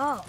Oh.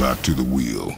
Back to the wheel.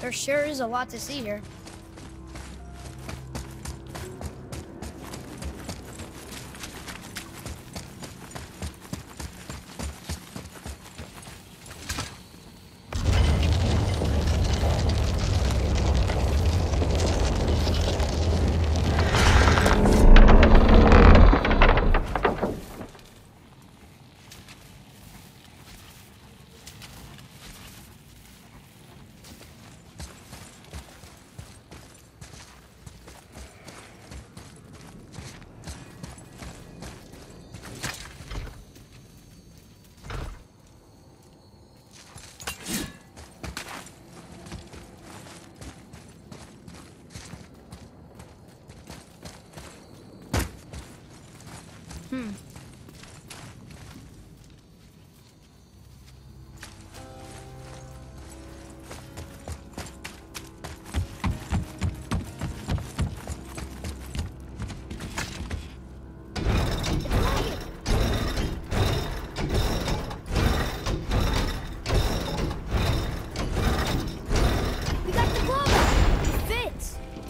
There sure is a lot to see here.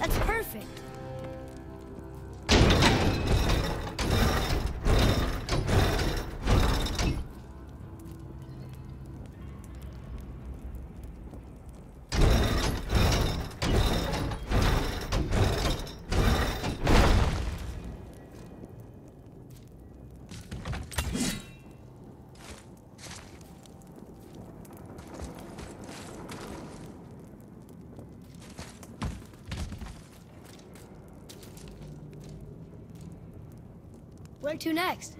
That's perfect. Where to next?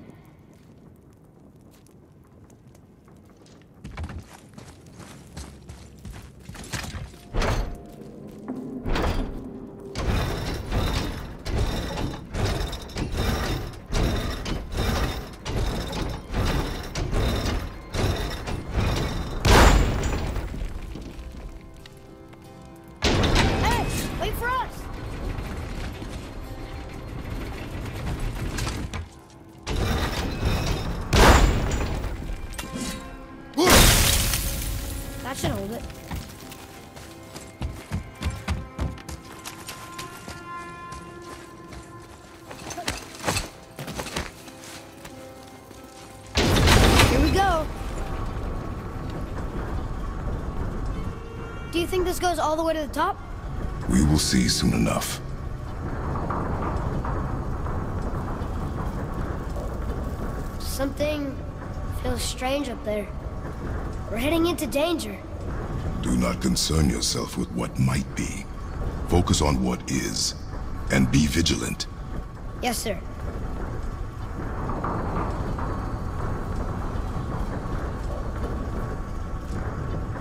Do you think this goes all the way to the top? We will see soon enough. Something feels strange up there. We're heading into danger. Do not concern yourself with what might be. Focus on what is, and be vigilant. Yes, sir.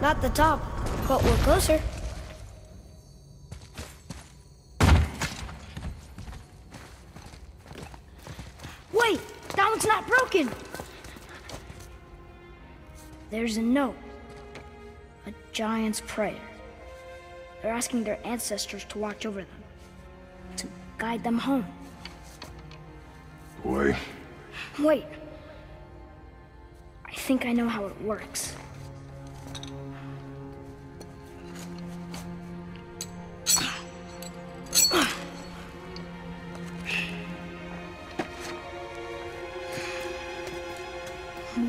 Not the top. But we're closer. Wait! That one's not broken! There's a note. A giant's prayer. They're asking their ancestors to watch over them. To guide them home. Boy. Wait. I think I know how it works.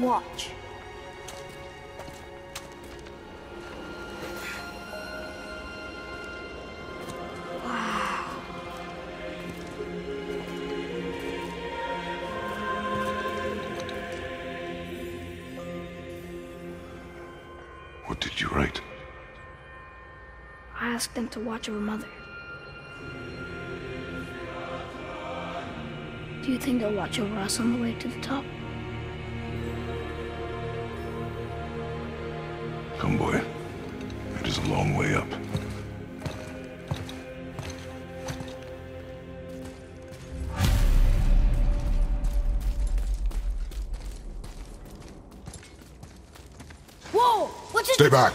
Watch. Wow. What did you write? I asked them to watch over Mother. Do you think they'll watch over us on the way to the top? Come, boy. It is a long way up. Whoa! What's it? Stay back!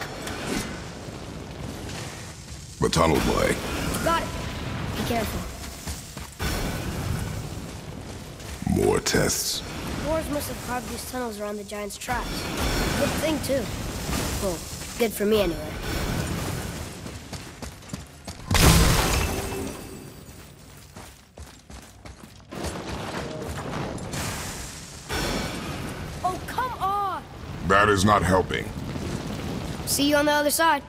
The tunnel, boy. Got it. Be careful. More tests. Wars must have carved these tunnels around the giant's traps. Good thing, too. Well, good for me anyway. Oh, come on! That is not helping. See you on the other side.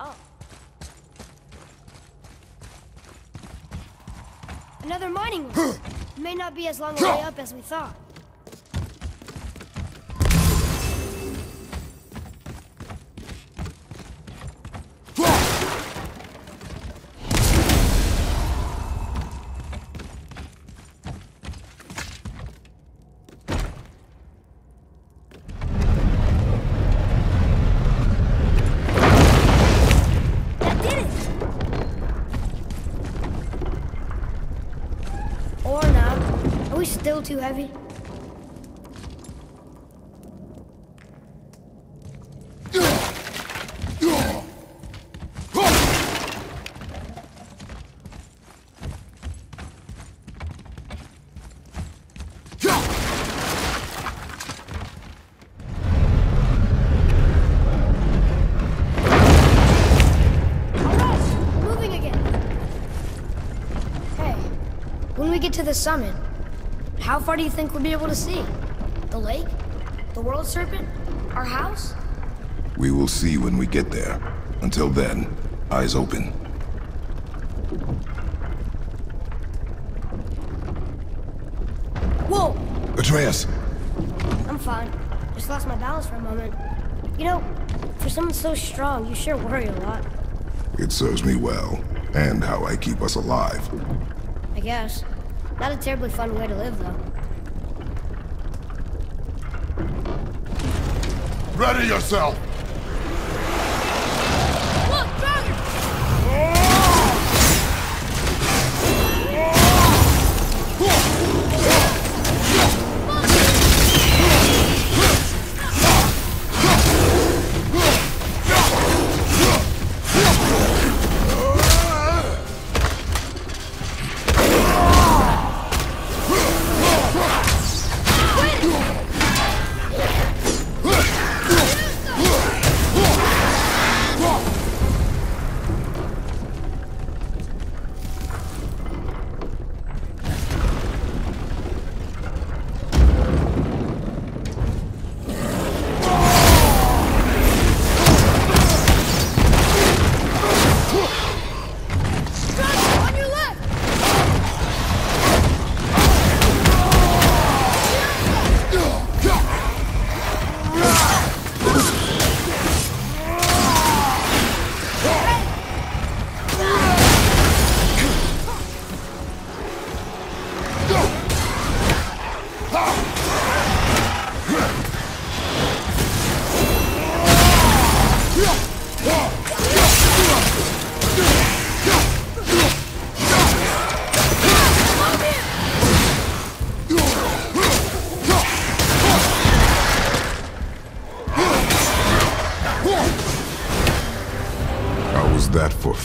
up. Another mining room. May not be as long a way up as we thought. Still too heavy. Alright, moving again. Hey, when we get to the summit, how far do you think we'll be able to see? The lake? The world serpent? Our house? We will see when we get there. Until then, eyes open. Whoa! Atreus! I'm fine. Just lost my balance for a moment. You know, for someone so strong, you sure worry a lot. It serves me well, and how I keep us alive. I guess. Not a terribly fun way to live, though. Ready yourself! Look, dragon!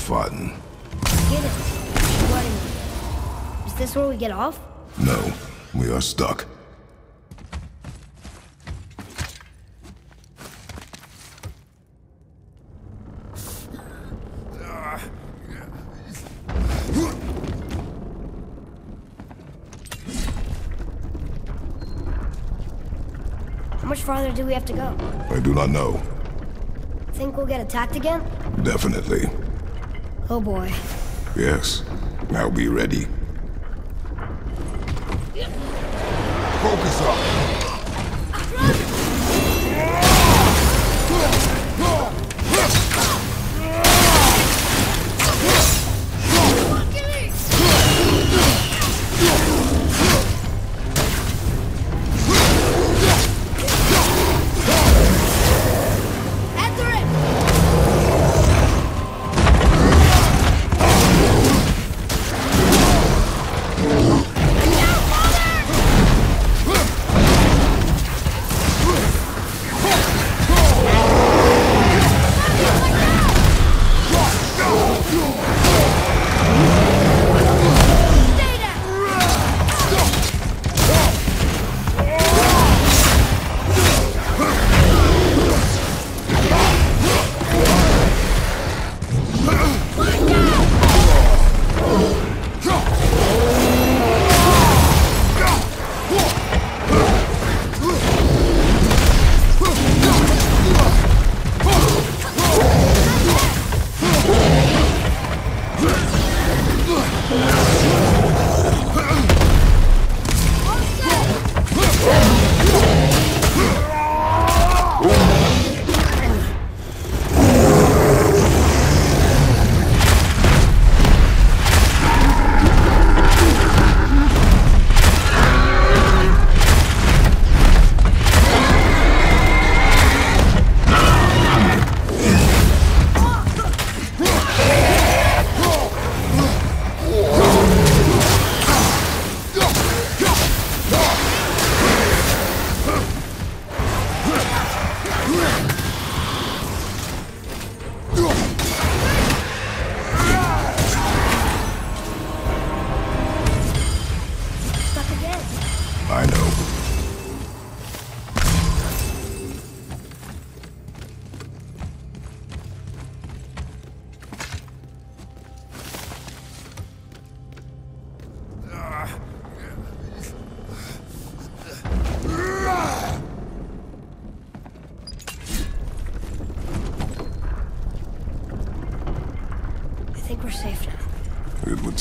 Fun. Get it. What? Is this where we get off? No, we are stuck. How much farther do we have to go? I do not know. Think we'll get attacked again? Definitely. Oh boy. Yes. Now be ready. Focus up! I think we're safe now. It would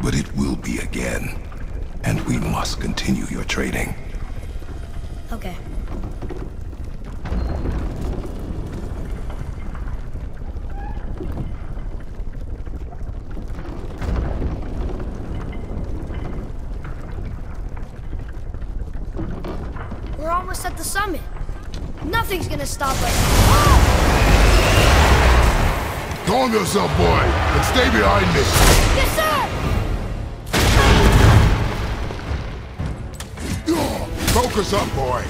But it will be again. And we must continue your trading. Okay. We're almost at the summit. Nothing's gonna stop us. Oh! Calm yourself, boy, and stay behind me. Yes, sir! Focus up, boy.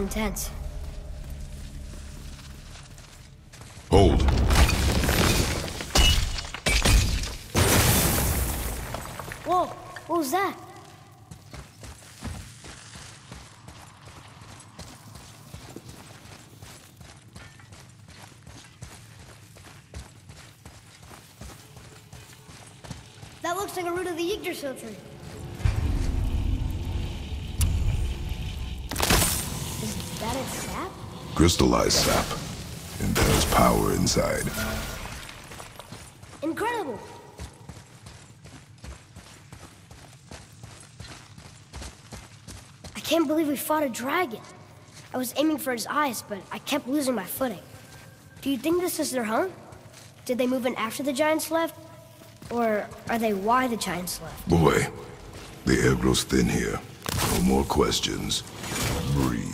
Intense. Hold. Whoa, what was that? That looks like a root of the Yggdrasil tree. Is that its sap? Crystallized sap. And there is power inside. Incredible! I can't believe we fought a dragon. I was aiming for his eyes, but I kept losing my footing. Do you think this is their home? Did they move in after the giants left? Or are they why the giants left? Boy, the air grows thin here. No more questions. Breathe.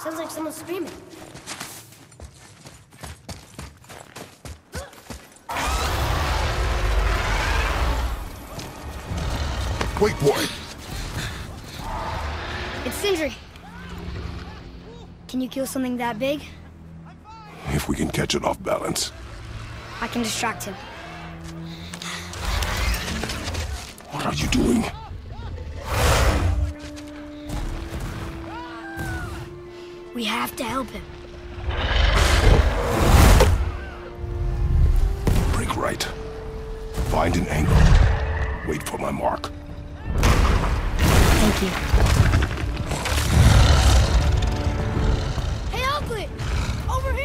Sounds like someone's screaming. Wait, boy. It's Sindri. Can you kill something that big? If we can catch it off balance. I can distract him. What are you doing? We have to help him. Break right. Find an angle. Wait for my mark. Thank you. Hey, Oakley! Over here!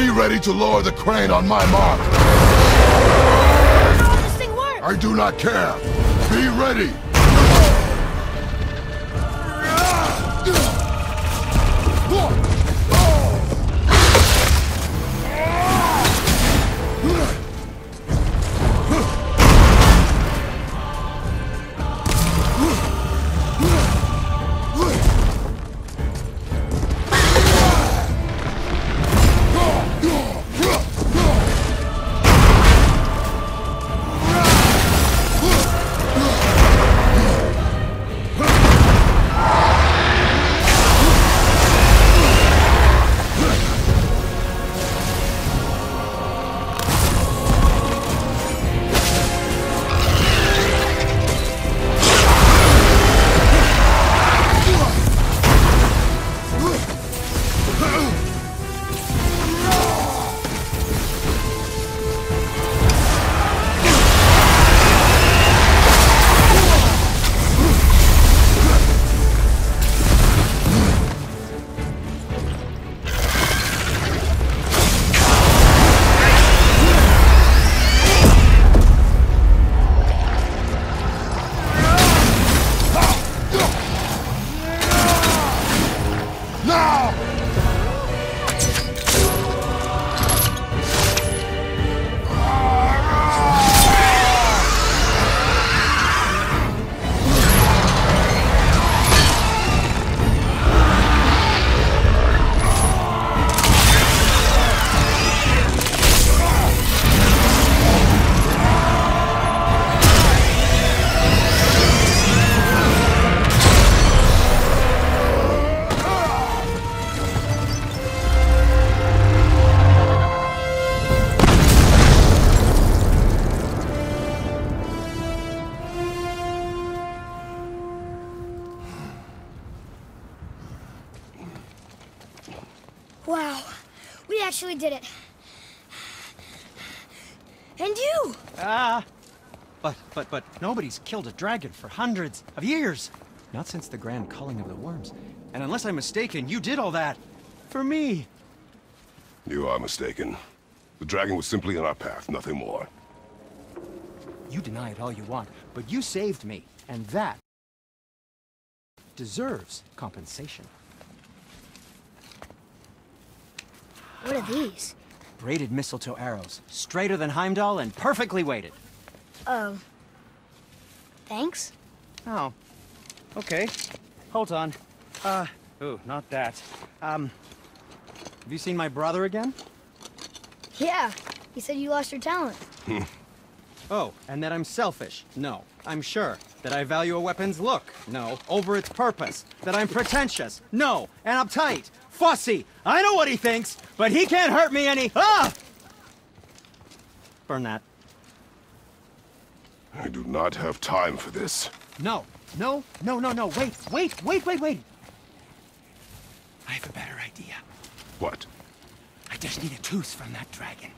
Be ready to lower the crane on my mark. Promising work. I do not care. Be ready. Wow, we actually did it. And you! But nobody's killed a dragon for hundreds of years. Not since the grand culling of the worms. And unless I'm mistaken, you did all that for me. You are mistaken. The dragon was simply in our path, nothing more. You deny it all you want, but you saved me, and that deserves compensation. What are these? Braided mistletoe arrows, straighter than Heimdall and perfectly weighted. Thanks? Oh, okay. Hold on. Ooh, not that. Have you seen my brother again? Yeah, he said you lost your talent. Oh, and that I'm selfish. No, I'm sure. That I value a weapon's look. No, over its purpose. That I'm pretentious. No, and uptight. Fussy! I know what he thinks, but he can't hurt me any— Ah! Burn that. I do not have time for this. No. Wait. I have a better idea. What? I just need a tooth from that dragon.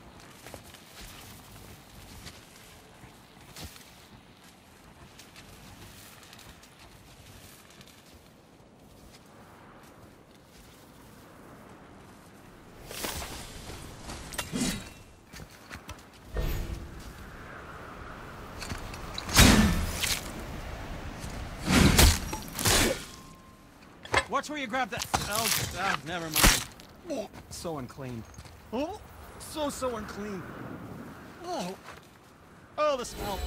Watch where you grab that. Oh, never mind. Oh, so unclean. Oh, so unclean. Oh, the smell.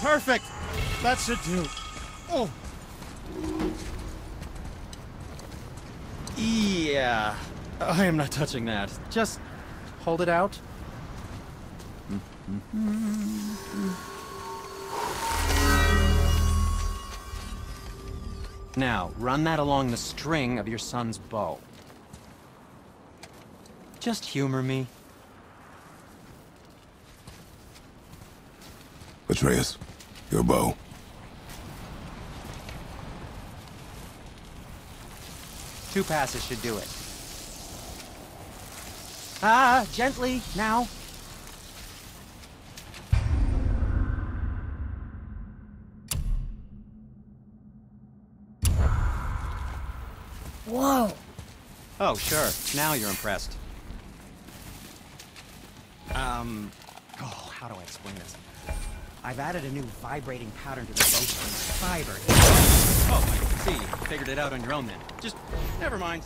Perfect. That should do. Oh. Yeah. I am not touching that. Just hold it out. Now, run that along the string of your son's bow. Just humor me. Atreus, your bow. Two passes should do it. Ah, gently, now. Whoa! Oh, sure. Now you're impressed. Oh, how do I explain this? I've added a new vibrating pattern to the boat's fiber. Oh, I see. You figured it out on your own then. Just, never mind.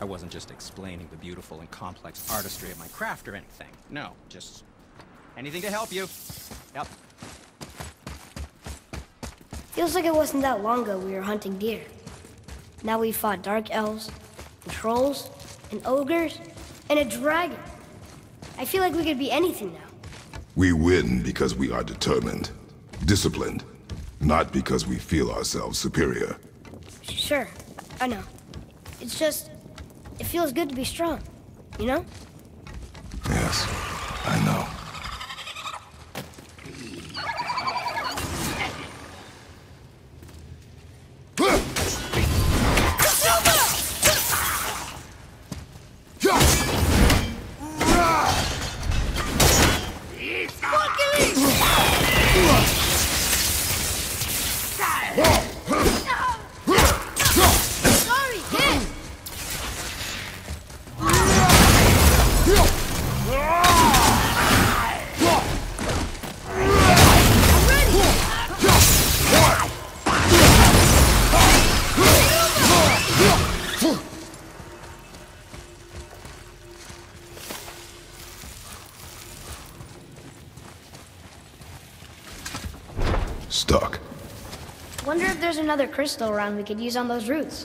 I wasn't just explaining the beautiful and complex artistry of my craft or anything. No, just anything to help you. Yep. Feels like it wasn't that long ago we were hunting deer. Now we fought dark elves, and trolls, and ogres, and a dragon. I feel like we could be anything now. We win because we are determined, disciplined, not because we feel ourselves superior. Sure, I know. It's just, it feels good to be strong, you know? Yes, I know. Another crystal around we could use on those roots.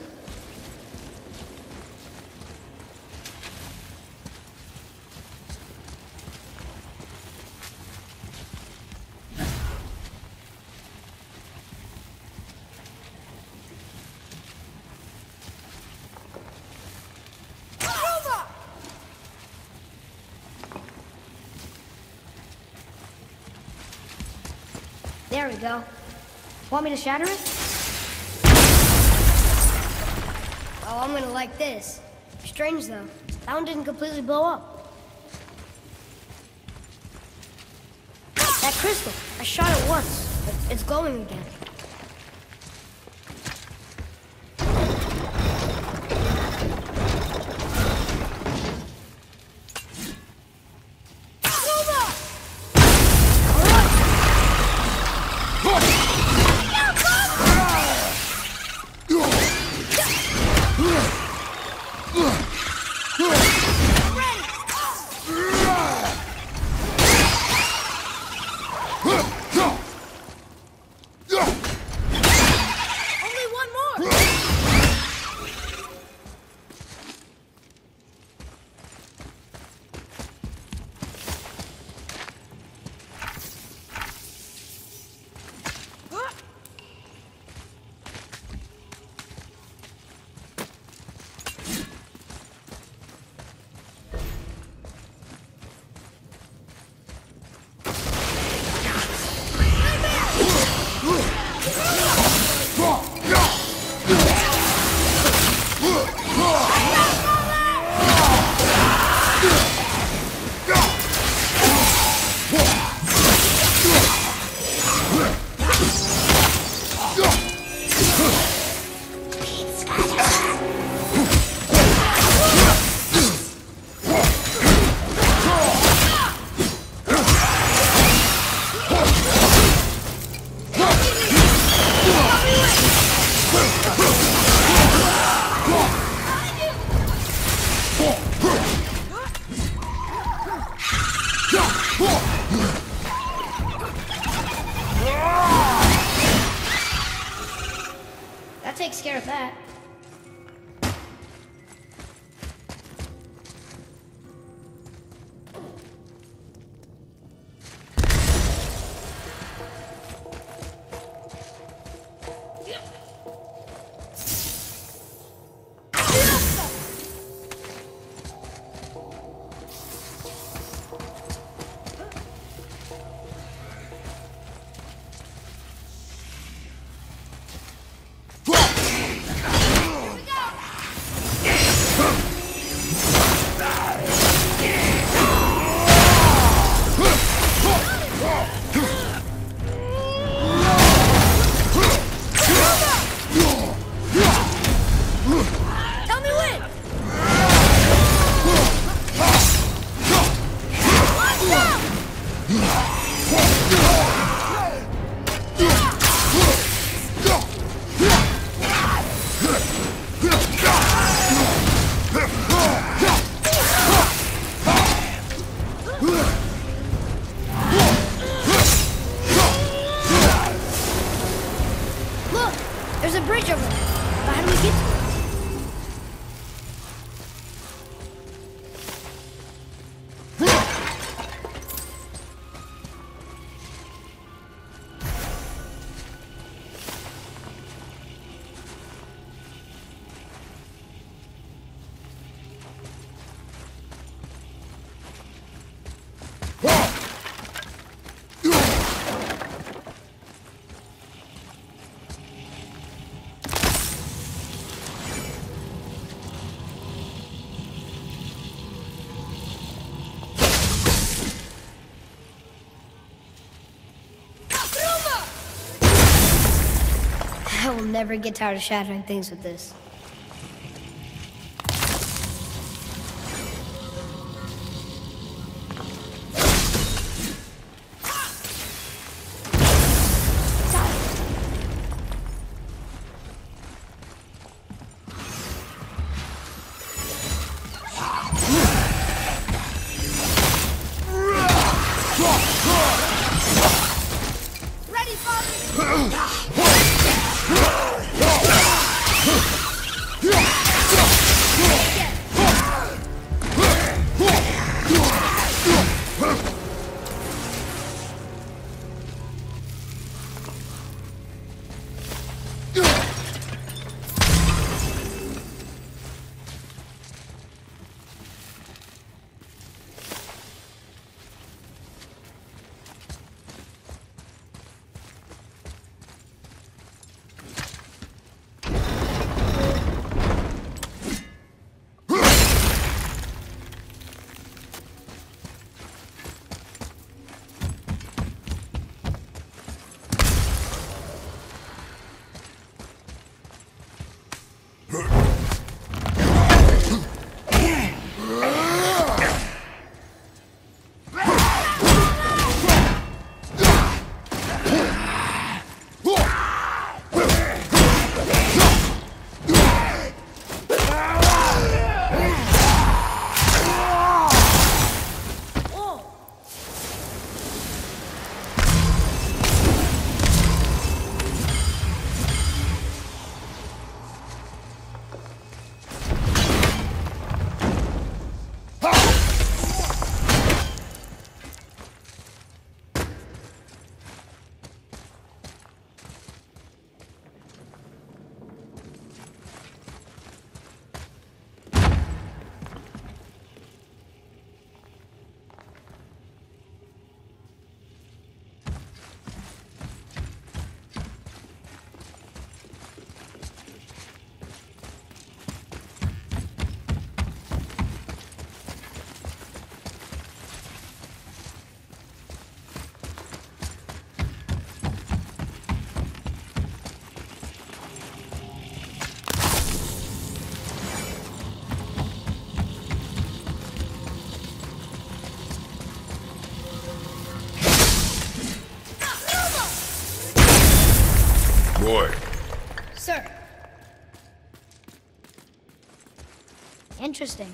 There we go. Want me to shatter it? Oh, I'm gonna like this. Strange though, that one didn't completely blow up. That crystal, I shot it once, but it's glowing again. I will never get tired of shattering things with this. Boy. Sir. Interesting.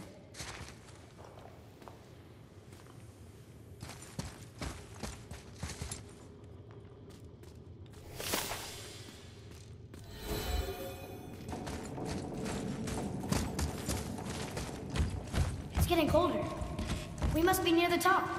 It's getting colder. We must be near the top.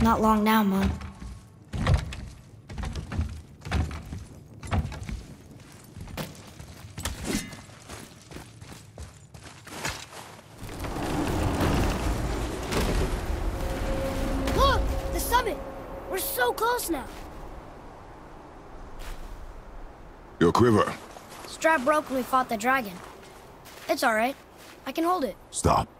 Not long now, Mom. We're so close now. Your quiver. Strap broke when we fought the dragon. It's all right. I can hold it. Stop.